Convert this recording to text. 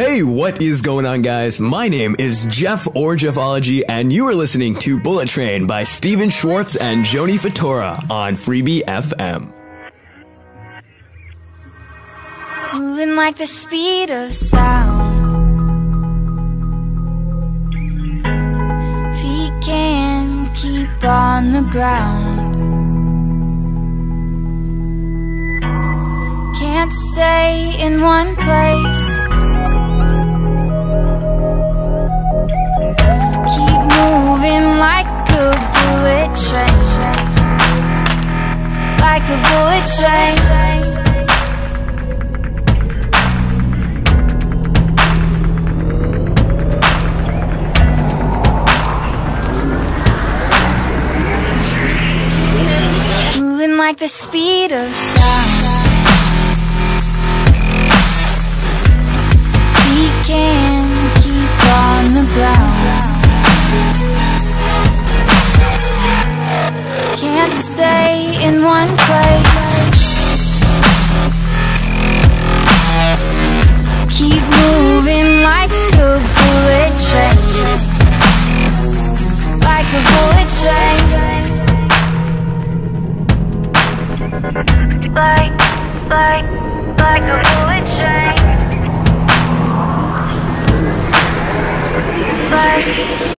Hey, what is going on, guys? My name is Jeff or Jeffology, and you are listening to Bullet Train by Stephen Schwartz and Joni Fatora on Freebie FM. Moving like the speed of sound, feet can't keep on the ground, can't stay in one place. Keep moving like a bullet train, like a bullet train. Moving like the speed of sound, we can't keep on the ground, can't stay in one place. Keep moving like a bullet train, like a bullet train, like a bullet train, like.